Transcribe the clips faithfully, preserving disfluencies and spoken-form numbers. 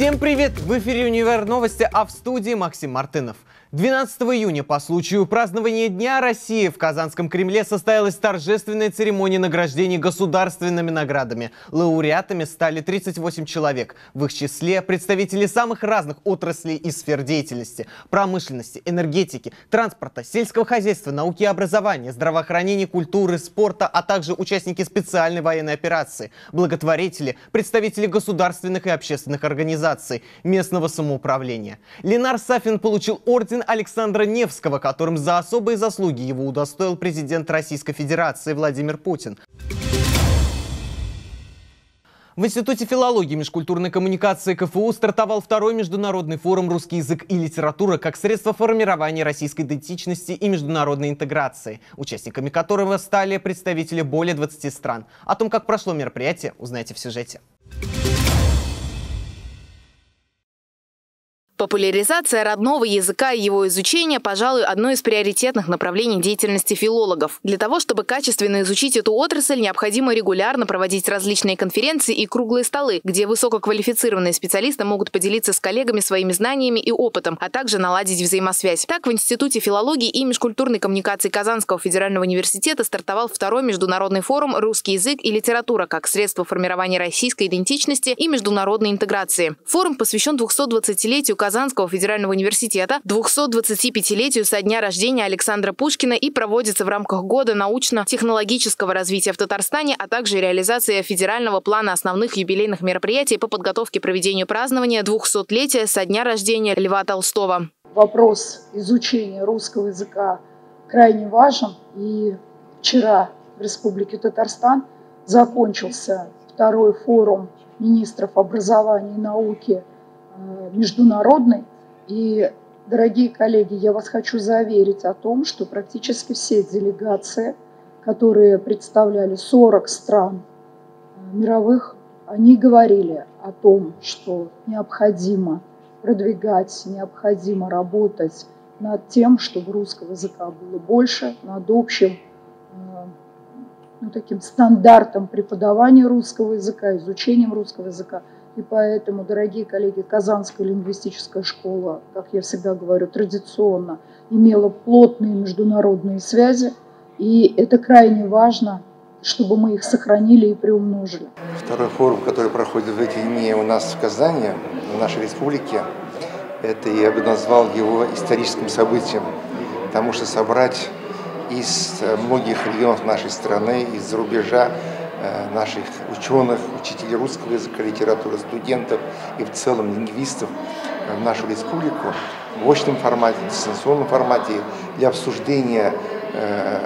Всем привет! В эфире «Универ новости», а в студии Максим Мартынов. двенадцатого июня по случаю празднования Дня России в Казанском Кремле состоялась торжественная церемония награждения государственными наградами. Лауреатами стали тридцать восемь человек, в их числе представители самых разных отраслей и сфер деятельности: промышленности, энергетики, транспорта, сельского хозяйства, науки и образования, здравоохранения, культуры, спорта, а также участники специальной военной операции, благотворители, представители государственных и общественных организаций, местного самоуправления. Линар Сафин получил орден Александра Невского, которым за особые заслуги его удостоил президент Российской Федерации Владимир Путин. В Институте филологии и межкультурной коммуникации КФУ стартовал второй международный форум «Русский язык и литература как средство формирования российской идентичности и международной интеграции», участниками которого стали представители более двадцати стран. О том, как прошло мероприятие, узнаете в сюжете. Популяризация родного языка и его изучение, пожалуй, одно из приоритетных направлений деятельности филологов. Для того, чтобы качественно изучить эту отрасль, необходимо регулярно проводить различные конференции и круглые столы, где высококвалифицированные специалисты могут поделиться с коллегами своими знаниями и опытом, а также наладить взаимосвязь. Так, в Институте филологии и межкультурной коммуникации Казанского федерального университета стартовал второй международный форум «Русский язык и литература как средство формирования российской идентичности и международной интеграции». Форум посвящен двухсотдвадцатилетию Казанского Казанского федерального университета, двухсотдвадцатипятилетию со дня рождения Александра Пушкина и проводится в рамках года научно-технологического развития в Татарстане, а также реализации федерального плана основных юбилейных мероприятий по подготовке к проведению празднования двухсотлетия со дня рождения Льва Толстого. Вопрос изучения русского языка крайне важен. И вчера в Республике Татарстан закончился второй форум министров образования и науки международной. И, дорогие коллеги, я вас хочу заверить о том, что практически все делегации, которые представляли сорок стран мировых, они говорили о том, что необходимо продвигать, необходимо работать над тем, чтобы русского языка было больше, над общим ну, таким стандартом преподавания русского языка, изучением русского языка. И поэтому, дорогие коллеги, Казанская лингвистическая школа, как я всегда говорю, традиционно имела плотные международные связи. И это крайне важно, чтобы мы их сохранили и приумножили. Второй форум, который проходит в эти дни у нас в Казани, в нашей республике, это я бы назвал его историческим событием, потому что собрать из многих регионов нашей страны, из-за рубежа, наших ученых, учителей русского языка, литературы, студентов и в целом лингвистов в нашу республику в очном формате, в дистанционном формате для обсуждения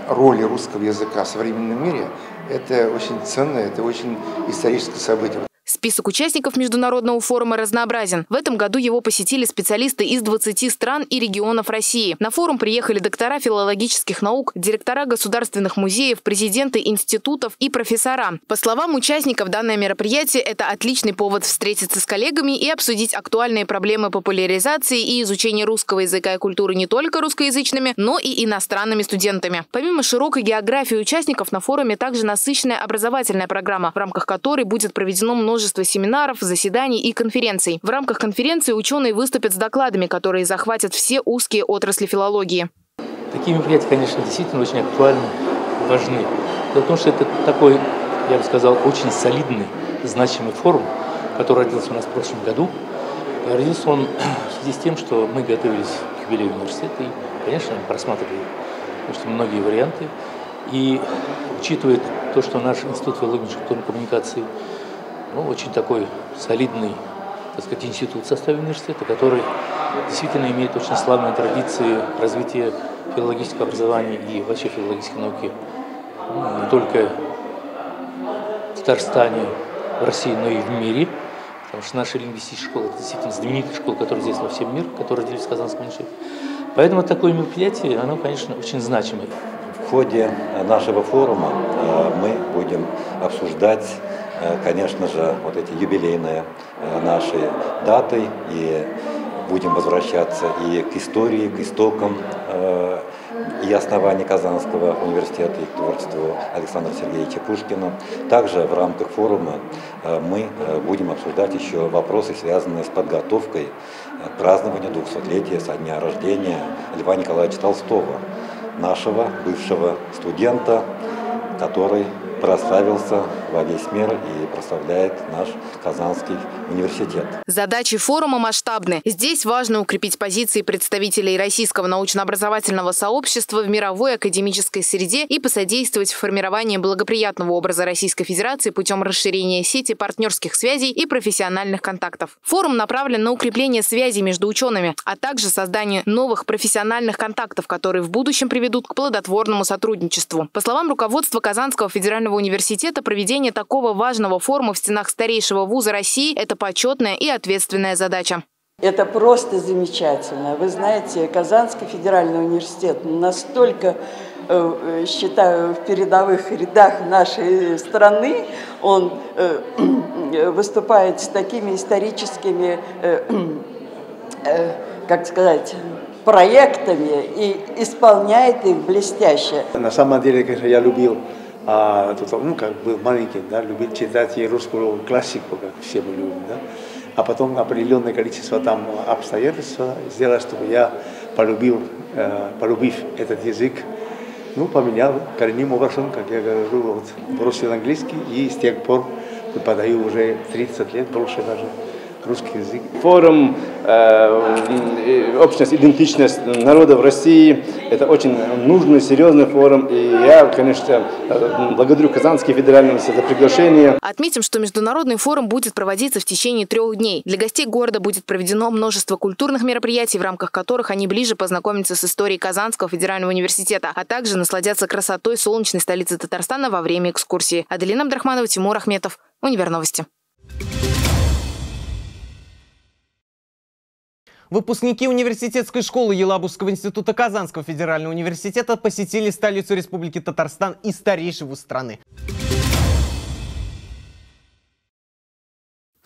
роли русского языка в современном мире, это очень ценно, это очень историческое событие. Список участников международного форума разнообразен. В этом году его посетили специалисты из двадцати стран и регионов России. На форум приехали доктора филологических наук, директора государственных музеев, президенты институтов и профессора. По словам участников, данное мероприятие – это отличный повод встретиться с коллегами и обсудить актуальные проблемы популяризации и изучения русского языка и культуры не только русскоязычными, но и иностранными студентами. Помимо широкой географии участников, на форуме также насыщенная образовательная программа, в рамках которой будет проведено множество множество семинаров, заседаний и конференций. В рамках конференции ученые выступят с докладами, которые захватят все узкие отрасли филологии. Такие мероприятия, конечно, действительно очень актуальны, важны. Дело в том, что это такой, я бы сказал, очень солидный, значимый форум, который родился у нас в прошлом году. Родился он в связи с тем, что мы готовились к юбилею университета и, конечно, просматривали очень многие варианты. И учитывая то, что наш Институт филологии и межкультурной коммуникации Ну, очень такой солидный, так сказать, институт в составе университета, который действительно имеет очень славные традиции развития филологического образования и вообще филологической науки ну, не только в Татарстане, в России, но и в мире. Потому что наша лингвистическая школа – это действительно знаменитая школа, которая здесь во всем мире, которая делится в Казанском университете. Поэтому такое мероприятие, оно, конечно, очень значимое. В ходе нашего форума мы будем обсуждать, конечно же, вот эти юбилейные наши даты, и будем возвращаться и к истории, к истокам и основании Казанского университета и к творчеству Александра Сергеевича Пушкина. Также в рамках форума мы будем обсуждать еще вопросы, связанные с подготовкой к празднованию двухсотлетия со дня рождения Льва Николаевича Толстого, нашего бывшего студента, который прославился во весь мир и прославляет наш Казанский университет. Задачи форума масштабны. Здесь важно укрепить позиции представителей российского научно-образовательного сообщества в мировой академической среде и посодействовать в формировании благоприятного образа Российской Федерации путем расширения сети партнерских связей и профессиональных контактов. Форум направлен на укрепление связей между учеными, а также создание новых профессиональных контактов, которые в будущем приведут к плодотворному сотрудничеству. По словам руководства Казанского федерального университета, проведение такого важного форума в стенах старейшего вуза России – это почетная и ответственная задача. Это просто замечательно. Вы знаете, Казанский федеральный университет настолько, считаю, в передовых рядах нашей страны. Он выступает с такими историческими, как сказать, проектами и исполняет их блестяще. На самом деле, конечно, я любил А, тут, ну, как был маленький, да, любил читать и русскую классику, как все мы любим, да. А потом определенное количество там обстоятельств сделало, чтобы я полюбил, э, полюбив этот язык, ну, поменял коренным образом, как я говорю, вот, бросил английский и с тех пор преподаю уже тридцать лет, больше даже. Русский язык. Форум э, «Общность, идентичность народа в России» – это очень нужный, серьезный форум. И я, конечно, благодарю Казанский федеральный университет за приглашение. Отметим, что международный форум будет проводиться в течение трех дней. Для гостей города будет проведено множество культурных мероприятий, в рамках которых они ближе познакомятся с историей Казанского федерального университета, а также насладятся красотой солнечной столицы Татарстана во время экскурсии. Аделина Абдрахманова, Тимур Ахметов, Универновости. Выпускники университетской школы Елабужского института Казанского федерального университета посетили столицу Республики Татарстан и старейший вуз страны.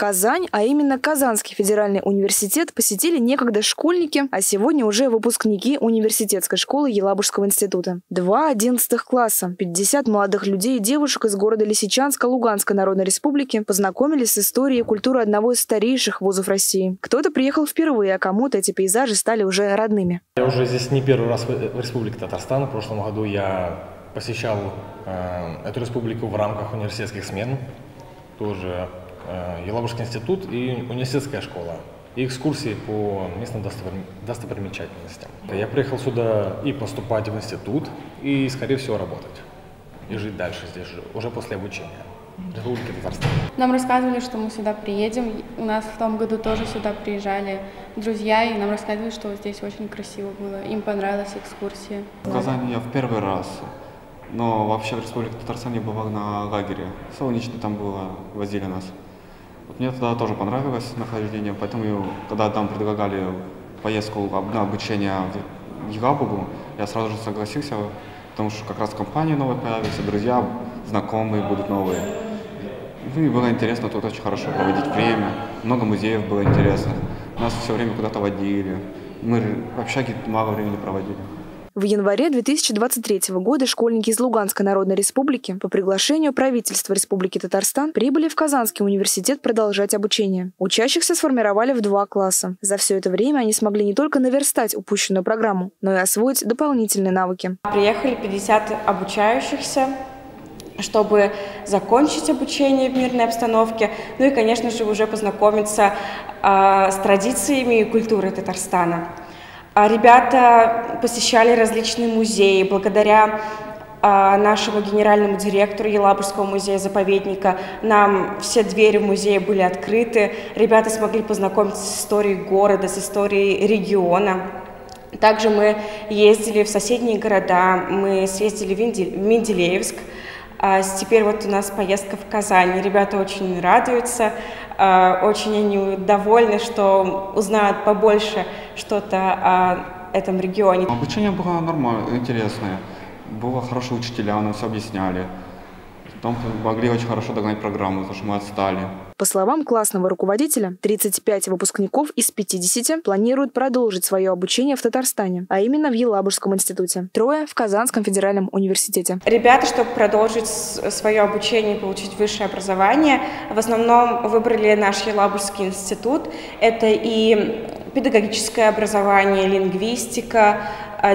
Казань, а именно Казанский федеральный университет, посетили некогда школьники, а сегодня уже выпускники университетской школы Елабужского института. Два одиннадцатых класса, пятьдесят молодых людей и девушек из города Лисичанска Луганской народной республики познакомились с историей и культурой одного из старейших вузов России. Кто-то приехал впервые, а кому-то эти пейзажи стали уже родными. Я уже здесь не первый раз в Республике Татарстан. В прошлом году я посещал э, эту республику в рамках университетских смен. Тоже Елабужский институт и университетская школа, и экскурсии по местным достопримечательностям. Я приехал сюда и поступать в институт, и, скорее всего, работать, и жить дальше здесь же, уже после обучения. Республики Татарстан. Нам рассказывали, что мы сюда приедем. У нас в том году тоже сюда приезжали друзья, и нам рассказывали, что здесь очень красиво было. Им понравилась экскурсия. В Казани я в первый раз. Но вообще в Республике Татарстан я бывал на лагере. Солнечно там было, возили нас. Мне туда тоже понравилось нахождение, поэтому когда там предлагали поездку на обучение в Елабугу, я сразу же согласился, потому что как раз компания новая появится, друзья, знакомые будут новые. Ну и было интересно, тут очень хорошо проводить время, много музеев было интересно. Нас все время куда-то водили, мы в общаге мало времени проводили. В январе две тысячи двадцать третьего года школьники из Луганской народной республики по приглашению правительства Республики Татарстан прибыли в Казанский университет продолжать обучение. Учащихся сформировали в два класса. За все это время они смогли не только наверстать упущенную программу, но и освоить дополнительные навыки. Приехали пятьдесят обучающихся, чтобы закончить обучение в мирной обстановке, ну и, конечно же, уже познакомиться э, с традициями и культурой Татарстана. Ребята посещали различные музеи. Благодаря э, нашему генеральному директору Елабужского музея-заповедника нам все двери в музее были открыты. Ребята смогли познакомиться с историей города, с историей региона. Также мы ездили в соседние города, мы съездили в Менделеевск. А теперь вот у нас поездка в Казань. Ребята очень радуются, очень они довольны, что узнают побольше что-то о этом регионе. Обучение было нормально, интересное. Было хорошо, учителя у нас объясняли. Там могли очень хорошо догнать программу, потому что мы отстали. По словам классного руководителя, тридцать пять выпускников из пятидесяти планируют продолжить свое обучение в Татарстане, а именно в Елабужском институте. Трое в Казанском федеральном университете. Ребята, чтобы продолжить свое обучение и получить высшее образование, в основном выбрали наш Елабужский институт. Это и педагогическое образование, лингвистика,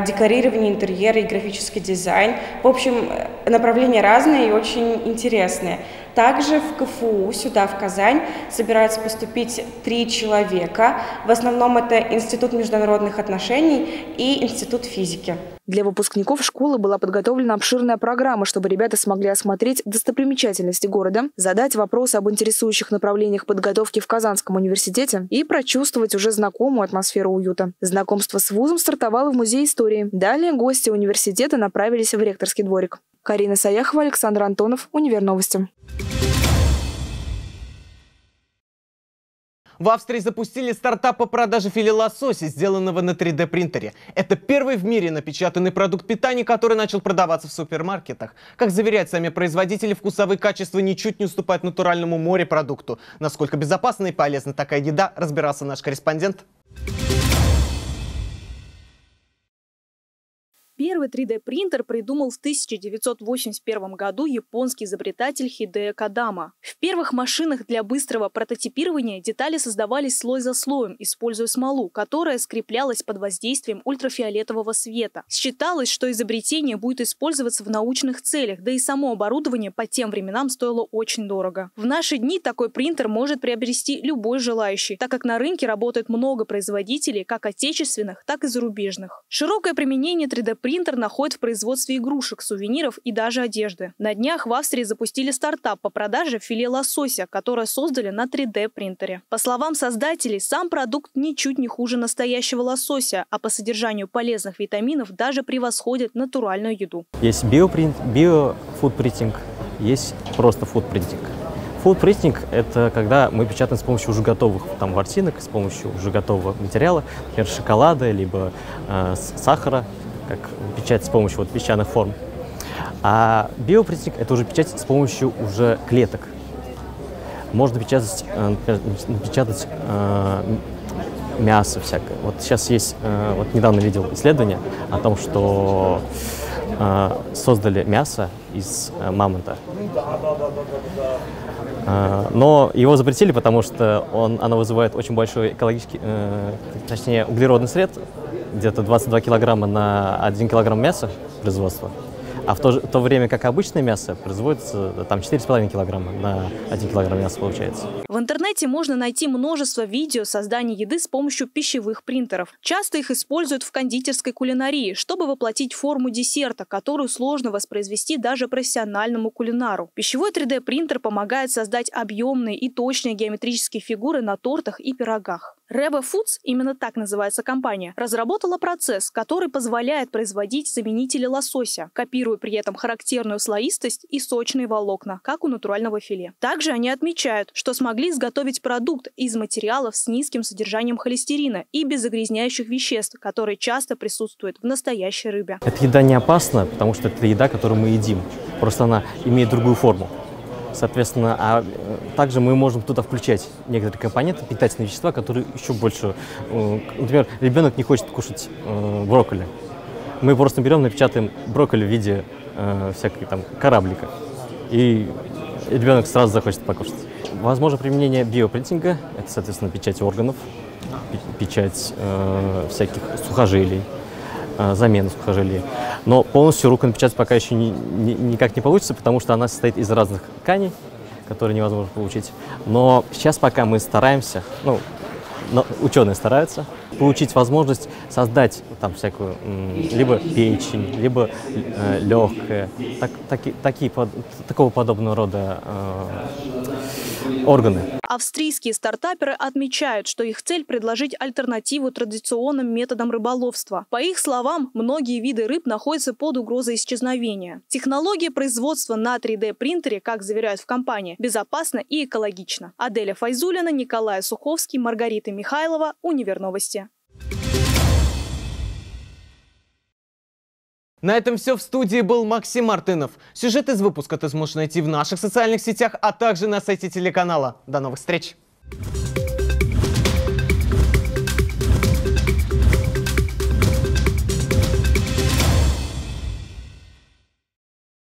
декорирование интерьера и графический дизайн. В общем, направления разные и очень интересные. Также в КФУ, сюда, в Казань, собираются поступить три человека. В основном это Институт международных отношений и Институт физики. Для выпускников школы была подготовлена обширная программа, чтобы ребята смогли осмотреть достопримечательности города, задать вопросы об интересующих направлениях подготовки в Казанском университете и прочувствовать уже знакомую атмосферу уюта. Знакомство с вузом стартовало в Музее истории. Далее гости университета направились в ректорский дворик. Карина Саяхова, Александр Антонов, Универновости. В Австрии запустили стартап по продаже филе лосося, сделанного на три дэ принтере. Это первый в мире напечатанный продукт питания, который начал продаваться в супермаркетах. Как заверяют сами производители, вкусовые качества ничуть не уступают натуральному морепродукту. Насколько безопасна и полезна такая еда, разбирался наш корреспондент. Первый три дэ принтер придумал в тысяча девятьсот восемьдесят первом году японский изобретатель Хидео Кодама. В первых машинах для быстрого прототипирования детали создавались слой за слоем, используя смолу, которая скреплялась под воздействием ультрафиолетового света. Считалось, что изобретение будет использоваться в научных целях, да и само оборудование по тем временам стоило очень дорого. В наши дни такой принтер может приобрести любой желающий, так как на рынке работает много производителей, как отечественных, так и зарубежных. Широкое применение три дэ принтера Принтер находит в производстве игрушек, сувениров и даже одежды. На днях в Австрии запустили стартап по продаже филе лосося, которое создали на три дэ принтере. По словам создателей, сам продукт ничуть не хуже настоящего лосося, а по содержанию полезных витаминов даже превосходит натуральную еду. Есть биопринт, биофудпринтинг, есть просто фудпринтинг. Фудпринтинг – это когда мы печатаем с помощью уже готовых там, ворсинок, с помощью уже готового материала, например, шоколада, либо э, сахара. Как печать с помощью вот, песчаных форм. А биопринтинг – это уже печать с помощью уже клеток. Можно печатать, например, печатать э, мясо всякое. Вот сейчас есть, э, вот недавно видел исследование о том, что э, создали мясо из э, мамонта. Э, но его запретили, потому что он, оно вызывает очень большой экологический, э, точнее, углеродный след. Где-то двадцать два килограмма на один килограмм мяса производства, а в то, же, в то время как обычное мясо производится там четыре с половиной килограмма на один килограмм мяса получается. В интернете можно найти множество видео создания еды с помощью пищевых принтеров. Часто их используют в кондитерской кулинарии, чтобы воплотить форму десерта, которую сложно воспроизвести даже профессиональному кулинару. Пищевой три дэ принтер помогает создать объемные и точные геометрические фигуры на тортах и пирогах. Revo Foods, именно так называется компания, разработала процесс, который позволяет производить заменители лосося, копируя при этом характерную слоистость и сочные волокна, как у натурального филе. Также они отмечают, что смогли изготовить продукт из материалов с низким содержанием холестерина и без загрязняющих веществ, которые часто присутствуют в настоящей рыбе. Эта еда не опасна, потому что это еда, которую мы едим, просто она имеет другую форму. Соответственно, а также мы можем туда включать некоторые компоненты, питательные вещества, которые еще больше... Например, ребенок не хочет кушать брокколи. Мы просто берем, напечатаем брокколи в виде всякой там кораблика, и ребенок сразу захочет покушать. Возможно применение биопринтинга, это, соответственно, печать органов, печать всяких сухожилий, замену сухожилий. Но полностью руку напечатать пока еще ни, ни, никак не получится, потому что она состоит из разных тканей, которые невозможно получить. Но сейчас пока мы стараемся, ну, ученые стараются, получить возможность создать там всякую, либо печень, либо э, легкое, так, таки, такие, под, такого подобного рода э, органы. Австрийские стартаперы отмечают, что их цель – предложить альтернативу традиционным методам рыболовства. По их словам, многие виды рыб находятся под угрозой исчезновения. Технология производства на три дэ принтере, как заверяют в компании, безопасна и экологична. Аделя Файзулина, Николай Суховский, Маргарита Михайлова, Универновости. На этом все. В студии был Максим Мартынов. Сюжет из выпуска ты сможешь найти в наших социальных сетях, а также на сайте телеканала. До новых встреч!